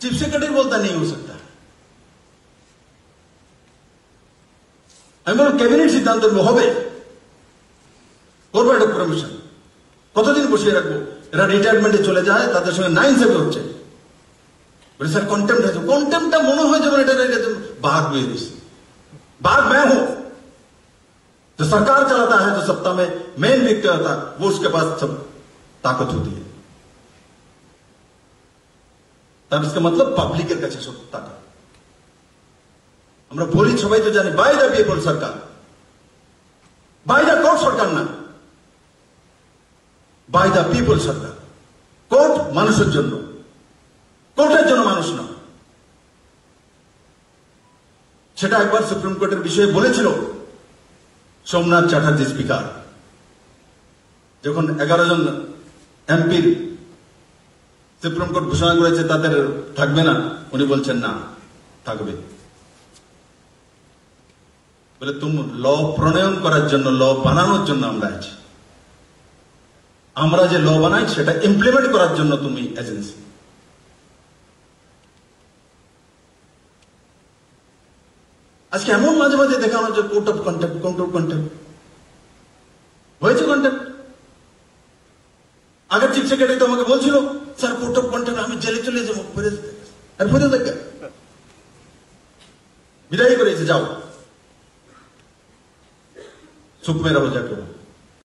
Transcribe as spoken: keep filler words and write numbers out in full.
Chip से cutting बोलता नहीं हो सकता। আমি বললাম ক্যাবিনেট সিদ্ধান্ত হবে, করবো একটা কমিশন, কতদিন বসিয়ে রাখবো, এরা রিটায়ারমেন্টে চলে যায়, তাদের সঙ্গে নাইন সেভে হচ্ছে। বলে স্যার কন্টেম্পট হয়েছে, কন্টেম্পটটা মনে হয় যেমন এটা बात हुई बात मैं हूं जो सरकार चलाता है, जो सत्ता में मेन व्यक्ति होता वो उसके पास सब ताकत होती है। तब इसका मतलब पब्लिकेर কাছে সব ताकत। আমরা বলি সবাই তো জানি বাই দা পিপল সরকার, বাই দা কোর্ট সরকার না, বাই দা পিপল সরকার। কোর্ট মানুষের জন্য, কোর্টের জন্য মানুষ না। সেটা একবার সুপ্রিম কোর্টের বিষয়ে বলেছিল সোমনাথ চ্যাটার্জি স্পিকার, যখন এগারো জন এমপির সুপ্রিম কোর্ট ঘোষণা করেছে তাদের থাকবে না, উনি বলছেন না থাকবে। বলে তুমি ল প্রণয়ন করার জন্য, ল বানানোর জন্য আমরা আছি, আমরা যে ল বানাই সেটা ইমপ্লিমেন্ট করার জন্য তুমি এজেন্সি। আজকে এমন মাঝে মাঝে দেখানো যে court of contempt, court of contempt হয়েছে। কন্টেম্প্ট আগের চিফ সেক্রেটারি তো আমাকে বলছিল স্যার কোর্ট অফ কন্টেম্প্ট আমি জেলে চলে যাবো, আমি ফেরত দেখ বিদায় করেছে, যাও চুপ মেরা হয়ে যাবে।